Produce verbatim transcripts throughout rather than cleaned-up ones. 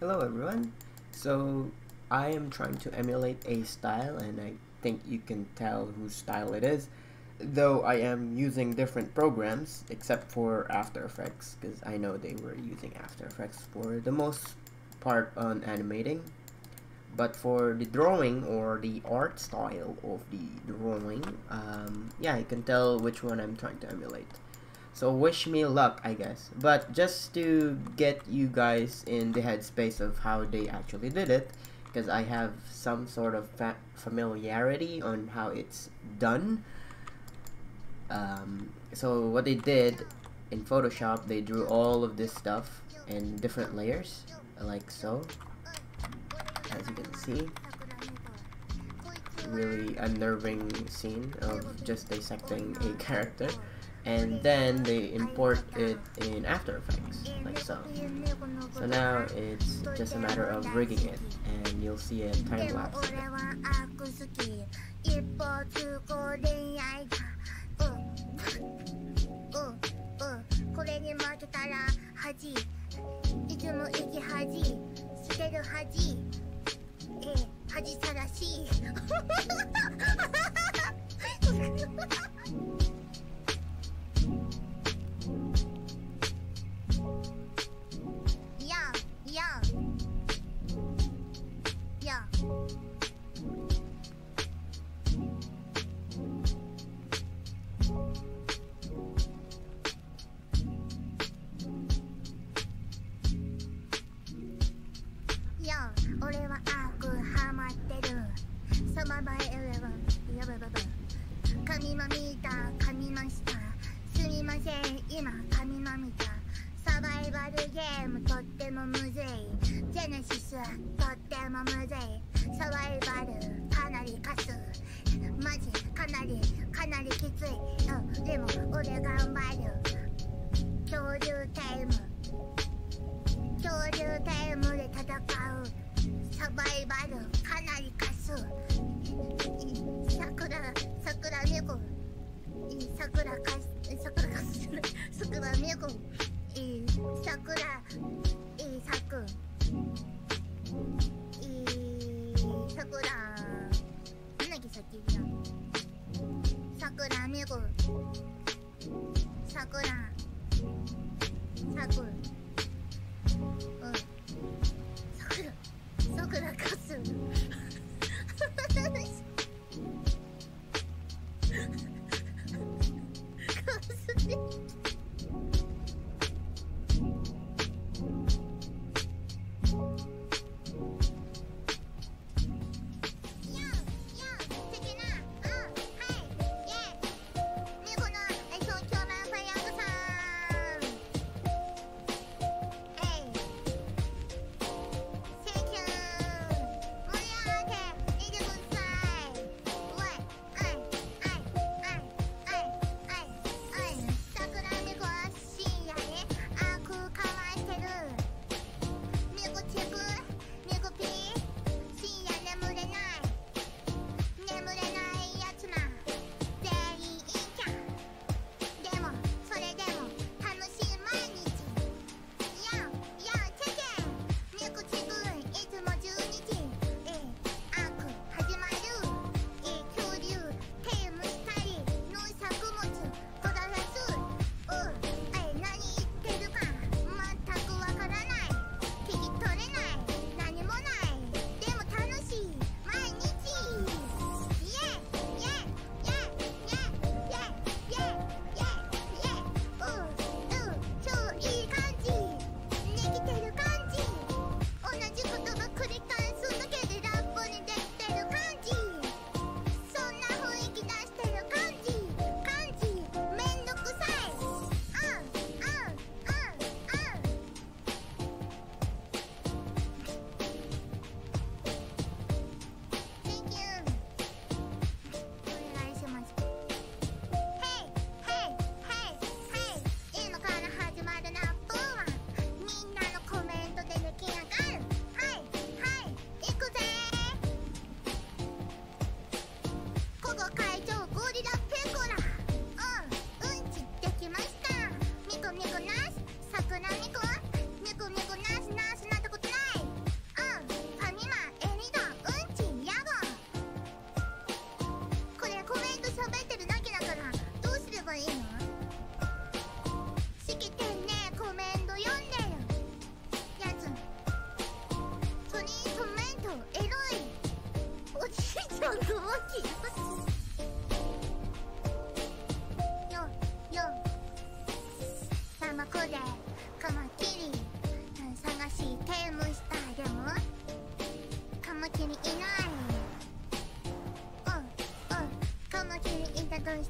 Hello everyone. So I am trying to emulate a style, and I think you can tell whose style it is, though I am using different programs except for After Effects, because I know they were using After Effects for the most part on animating, but for the drawing or the art style of the drawing, um, yeah, you can tell which one I'm trying to emulate. So wish me luck, I guess. But just to get you guys in the headspace of how they actually did it, because I have some sort of fa familiarity on how it's done. Um, so what they did in Photoshop, they drew all of this stuff in different layers, like so, as you can see. Really unnerving scene of just dissecting a character. And then they import it in After Effects, like so. So now it's just a matter of rigging it, and you'll see a time lapse of it.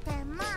Come on,